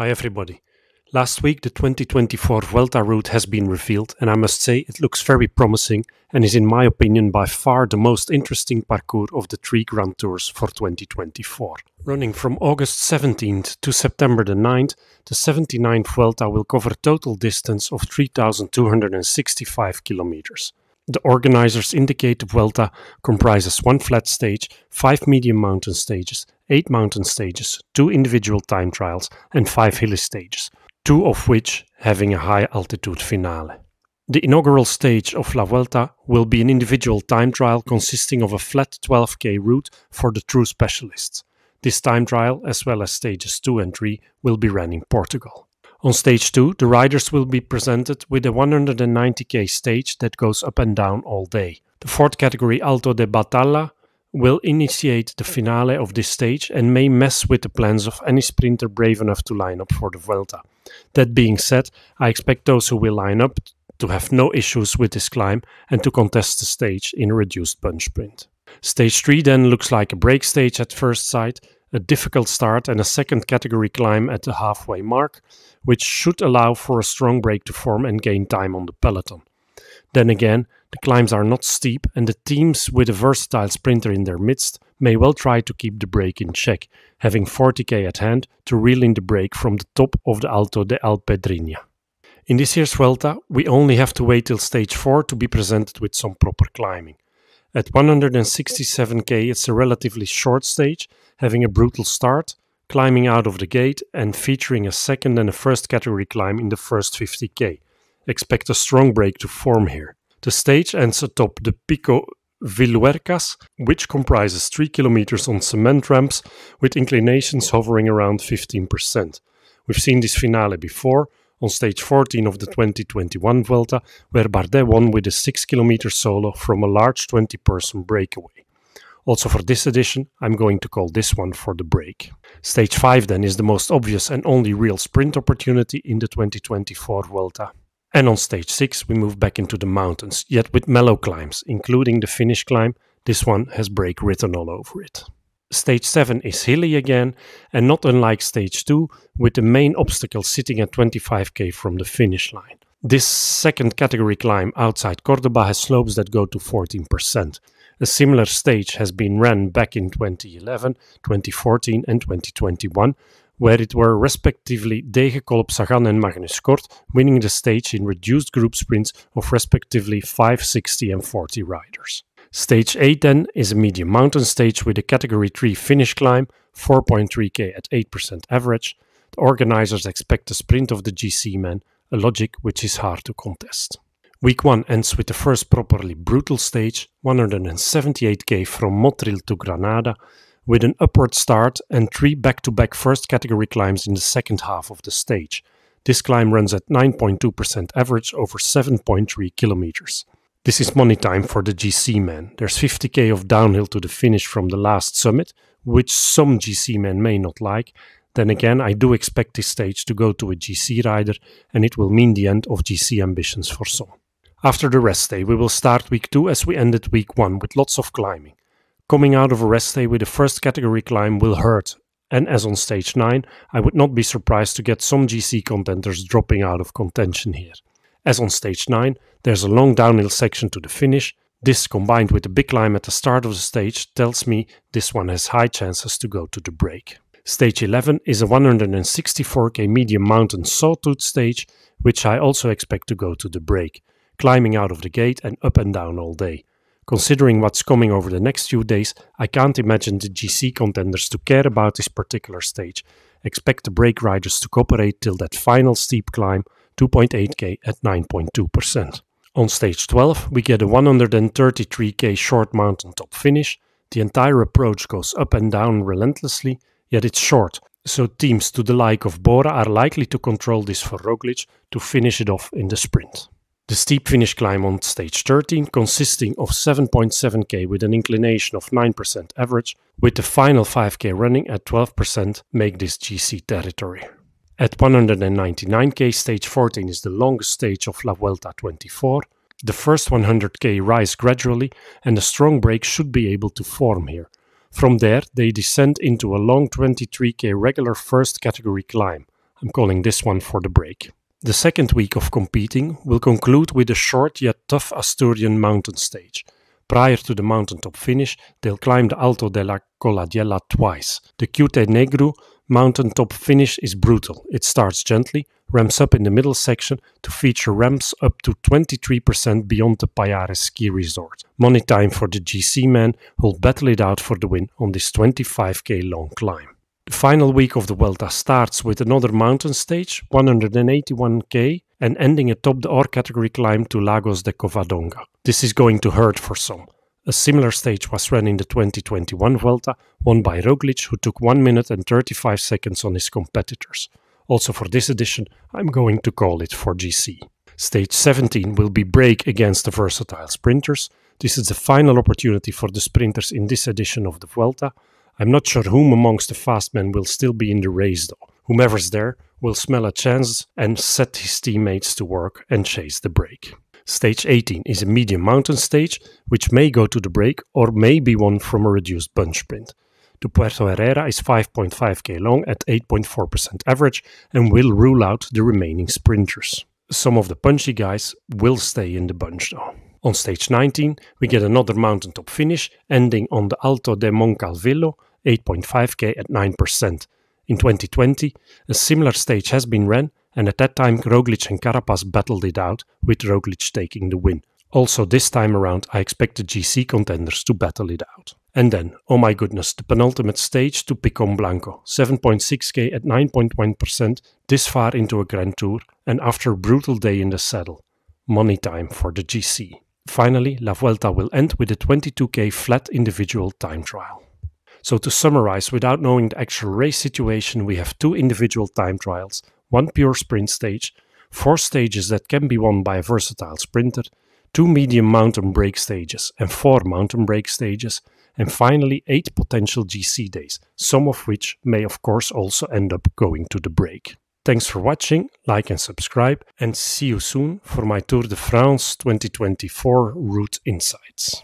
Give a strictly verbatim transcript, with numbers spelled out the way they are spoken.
Hi everybody. Last week the twenty twenty-four Vuelta route has been revealed and I must say it looks very promising and is in my opinion by far the most interesting parcours of the three Grand Tours for twenty twenty-four. Running from August seventeenth to September the ninth, the seventy-ninth Vuelta will cover total distance of three thousand two hundred sixty-five kilometers. The organizers indicate the Vuelta comprises one flat stage, five medium mountain stages, eight mountain stages, two individual time trials and five hilly stages, two of which having a high altitude finale. The inaugural stage of La Vuelta will be an individual time trial consisting of a flat twelve K route for the true specialists. This time trial, as well as stages two and three, will be run in Portugal. On stage two, the riders will be presented with a one hundred ninety K stage that goes up and down all day. The fourth category, Alto de Batalla, will initiate the finale of this stage and may mess with the plans of any sprinter brave enough to line up for the Vuelta. That being said, I expect those who will line up to have no issues with this climb and to contest the stage in a reduced bunch sprint. Stage three then looks like a break stage at first sight, a difficult start and a second category climb at the halfway mark, which should allow for a strong break to form and gain time on the peloton. Then again, the climbs are not steep and the teams with a versatile sprinter in their midst may well try to keep the break in check, having forty K at hand to reel in the break from the top of the Alto de Alpedrina. In this year's Vuelta, we only have to wait till stage four to be presented with some proper climbing. At one hundred sixty-seven K it's a relatively short stage, having a brutal start, climbing out of the gate and featuring a second and a first category climb in the first fifty K. Expect a strong break to form here. The stage ends atop the Pico Villuercas, which comprises three kilometers on cement ramps with inclinations hovering around fifteen percent. We've seen this finale before, on stage fourteen of the twenty twenty-one Vuelta, where Bardet won with a six kilometer solo from a large twenty person breakaway. Also for this edition, I'm going to call this one for the break. Stage five then is the most obvious and only real sprint opportunity in the twenty twenty-four Vuelta. And on stage six we move back into the mountains, yet with mellow climbs, including the finish climb. This one has break written all over it. Stage seven is hilly again, and not unlike stage two, with the main obstacle sitting at twenty-five K from the finish line. This second category climb outside Cordoba has slopes that go to fourteen percent. A similar stage has been run back in twenty eleven, twenty fourteen and twenty twenty-one, where it were respectively Degenkolb, Sagan and Magnus Kort winning the stage in reduced group sprints of respectively five, sixty and forty riders. Stage eight then is a medium mountain stage with a category three finish climb, four point three K at eight percent average. The organizers expect a sprint of the G C men, a logic which is hard to contest. Week one ends with the first properly brutal stage, one hundred seventy-eight K from Motril to Granada, with an upward start and three back-to-back first category climbs in the second half of the stage. This climb runs at nine point two percent average over seven point three kilometers. This is money time for the G C men. There's fifty K of downhill to the finish from the last summit, which some G C men may not like. Then again, I do expect this stage to go to a G C rider, and it will mean the end of G C ambitions for some. After the rest day, we will start week two as we ended week one with lots of climbing. Coming out of a rest day with a first category climb will hurt, and as on stage nine, I would not be surprised to get some G C contenders dropping out of contention here. As on stage nine, there's a long downhill section to the finish. This, combined with a big climb at the start of the stage, tells me this one has high chances to go to the break. Stage eleven is a one hundred sixty-four K medium mountain sawtooth stage, which I also expect to go to the break, climbing out of the gate and up and down all day. Considering what's coming over the next few days, I can't imagine the G C contenders to care about this particular stage. Expect the break riders to cooperate till that final steep climb, two point eight K at nine point two percent. On stage twelve we get a one hundred thirty-three K short mountain top finish. The entire approach goes up and down relentlessly, yet it's short, so teams to the like of Bora are likely to control this for Roglic to finish it off in the sprint. The steep finish climb on stage thirteen, consisting of seven point seven K with an inclination of nine percent average, with the final five K running at twelve percent, make this G C territory. At one hundred ninety-nine K, stage fourteen is the longest stage of La Vuelta twenty-four. The first one hundred K rise gradually and a strong break should be able to form here. From there they descend into a long twenty-three K regular first category climb. I'm calling this one for the break. The second week of competing will conclude with a short yet tough Asturian mountain stage. Prior to the mountaintop finish, they'll climb the Alto de la Coladilla twice. The Cute Negru mountaintop finish is brutal. It starts gently, ramps up in the middle section to feature ramps up to twenty-three percent beyond the Payares ski resort. Money time for the G C man who'll battle it out for the win on this twenty-five K long climb. The final week of the Vuelta starts with another mountain stage, one hundred eighty-one K, and ending atop the R category climb to Lagos de Covadonga. This is going to hurt for some. A similar stage was run in the twenty twenty-one Vuelta, won by Roglic, who took one minute and thirty-five seconds on his competitors. Also for this edition, I'm going to call it for G C. Stage seventeen will be break against the versatile sprinters. This is the final opportunity for the sprinters in this edition of the Vuelta. I'm not sure whom amongst the fast men will still be in the race though. Whomever's there will smell a chance and set his teammates to work and chase the break. Stage eighteen is a medium mountain stage, which may go to the break or may be won from a reduced bunch sprint. The Puerto Herrera is five point five K long at eight point four percent average and will rule out the remaining sprinters. Some of the punchy guys will stay in the bunch though. On stage nineteen, we get another mountaintop finish, ending on the Alto de Moncalvillo, eight point five K at nine percent. In twenty twenty, a similar stage has been ran, and at that time Roglic and Carapaz battled it out, with Roglic taking the win. Also this time around, I expect the G C contenders to battle it out. And then, oh my goodness, the penultimate stage to Picón Blanco, seven point six K at nine point one percent, this far into a Grand Tour, and after a brutal day in the saddle. Money time for the G C. Finally, La Vuelta will end with a twenty-two K flat individual time trial. So to summarize, without knowing the actual race situation, we have two individual time trials, one pure sprint stage, four stages that can be won by a versatile sprinter, two medium mountain break stages and four mountain break stages, and finally eight potential G C days, some of which may of course also end up going to the break. Thanks for watching, like and subscribe, and see you soon for my Tour de France twenty twenty-four route insights.